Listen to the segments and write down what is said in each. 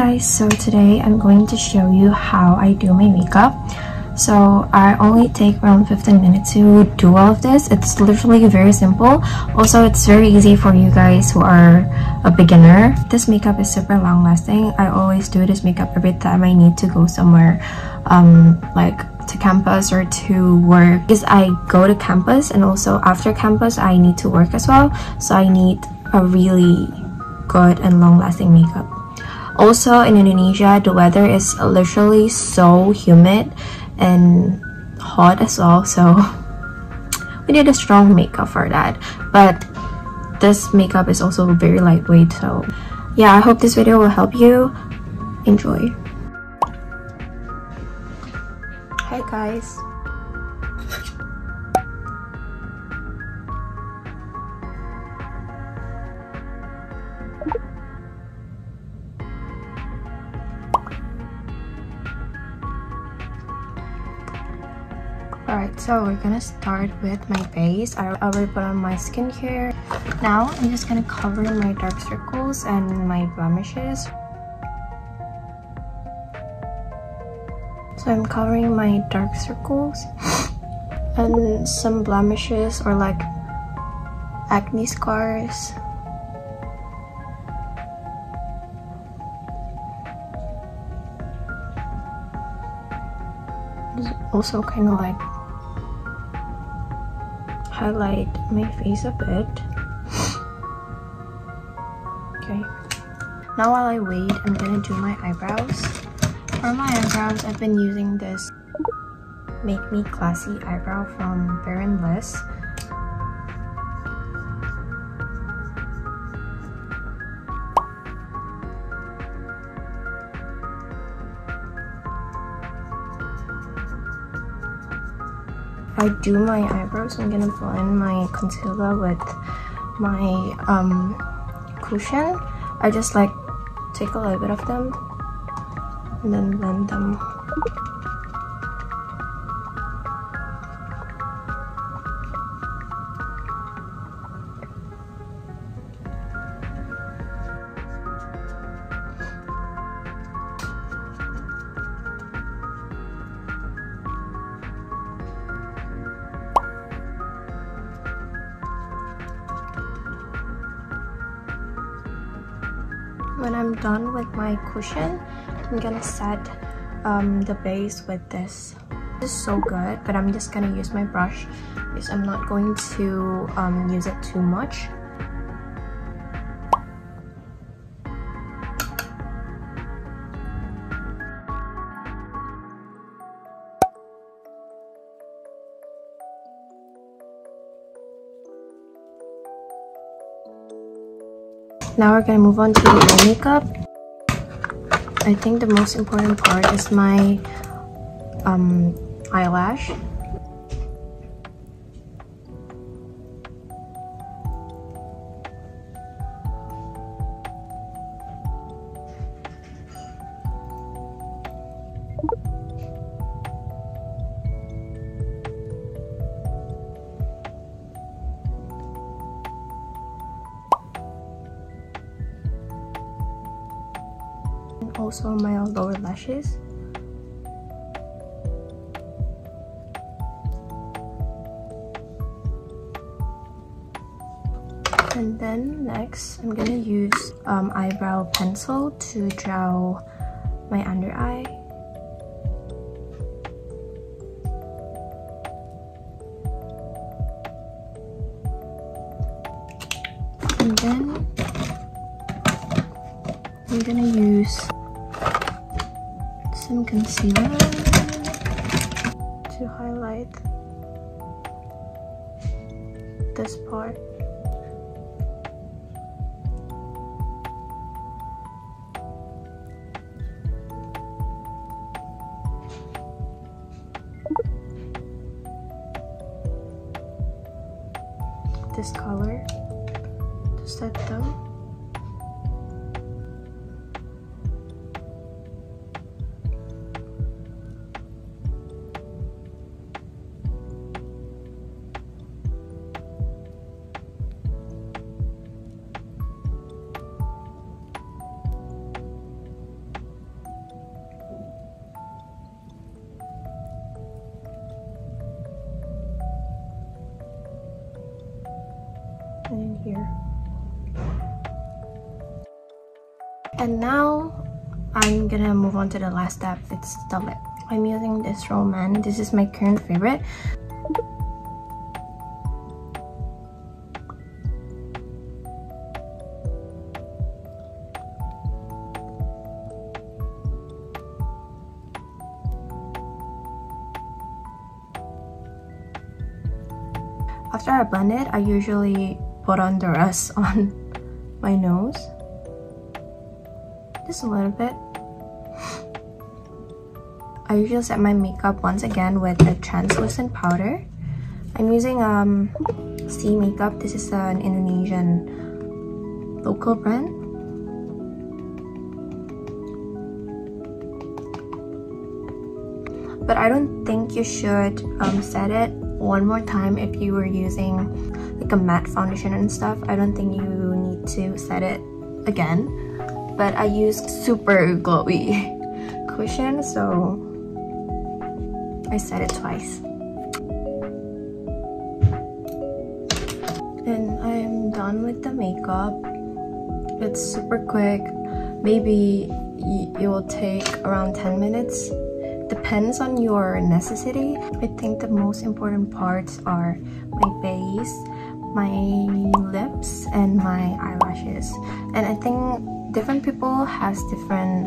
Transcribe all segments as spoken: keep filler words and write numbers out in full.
guys, so today I'm going to show you how I do my makeup. So I only take around fifteen minutes to do all of this. It's literally very simple. Also, it's very easy for you guys who are a beginner. This makeup is super long lasting. I always do this makeup every time I need to go somewhere, um, like to campus or to work, because I go to campus and also after campus I need to work as well. So I need a really good and long lasting makeup. Also, in Indonesia, the weather is literally so humid and hot as well, so we need a strong makeup for that. But this makeup is also very lightweight, so yeah, I hope this video will help you. Enjoy. Hi guys. Alright, so we're gonna start with my base. I already put on my skincare. Now I'm just gonna cover my dark circles and my blemishes. So I'm covering my dark circles and some blemishes or like acne scars. Also kind of like highlight my face a bit. Okay, now while I wait, I'm gonna do my eyebrows. For my eyebrows, I've been using this Make Me Classy eyebrow from Baron Liss. I do my eyebrows, I'm gonna blend my concealer with my um, cushion. I just like take a little bit of them and then blend them. When I'm done with my cushion, I'm gonna set um, the base with this. This is so good, but I'm just gonna use my brush because I'm not going to um, use it too much. Now we're gonna move on to the eye makeup. I think the most important part is my um, eyelash. Also my lower lashes. And then next, I'm gonna use um, eyebrow pencil to draw my under eye. And then I'm gonna use some concealer to highlight this part. This color, just set them. here. And now I'm gonna move on to the last step. It's the lip. I'm using this Roman. This is my current favorite. After I blend it, I usually put on the rest on my nose. Just a little bit. I usually set my makeup once again with a translucent powder. I'm using um, C Makeup. This is an Indonesian local brand. But I don't think you should um, set it one more time if you were using like a matte foundation and stuff. I don't think you need to set it again, but I used super glowy cushion, so I set it twice. And I'm done with the makeup. It's super quick. Maybe it will take around ten minutes. Depends on your necessity. I think the most important parts are my base, my lips, and my eyelashes. And I think different people has different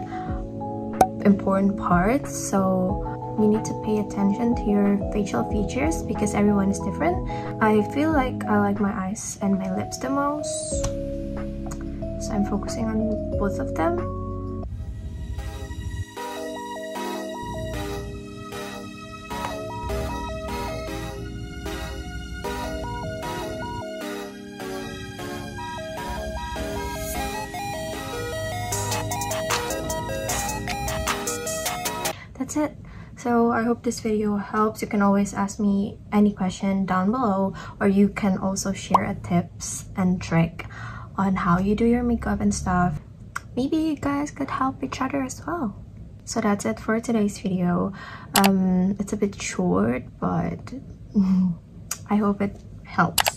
important parts, so you need to pay attention to your facial features because everyone is different. I feel like I like my eyes and my lips the most, so I'm focusing on both of them. That's it. So I hope this video helps. You can always ask me any question down below, or you can also share a tips and trick on how you do your makeup and stuff. Maybe you guys could help each other as well. So that's it for today's video. Um, it's a bit short, but I hope it helps.